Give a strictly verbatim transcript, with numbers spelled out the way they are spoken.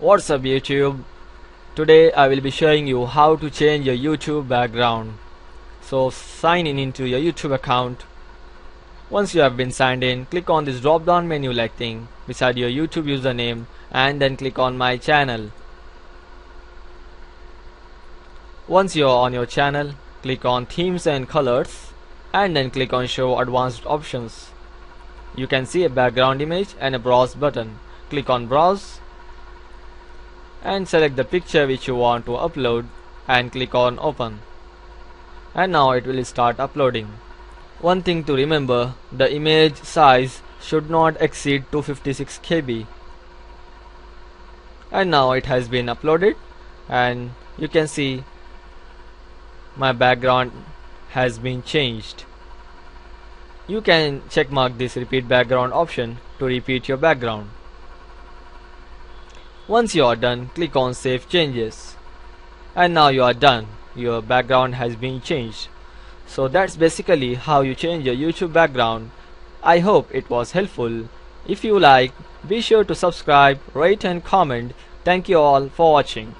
What's up YouTube? Today I will be showing you how to change your YouTube background. So sign in into your YouTube account. Once you have been signed in, click on this drop down menu like thing beside your YouTube username and then click on my channel. Once you are on your channel, click on themes and colors and then click on show advanced options. You can see a background image and a browse button. Click on browse and select the picture which you want to upload and click on open, and now it will start uploading. One thing to remember, the image size should not exceed two hundred fifty-six K B, and now it has been uploaded and you can see my background has been changed. You can check mark this repeat background option to repeat your background. Once you are done, click on save changes, and now you are done. Your background has been changed. So that's basically how you change your YouTube background. I hope it was helpful. If you like, be sure to subscribe, rate and comment. Thank you all for watching.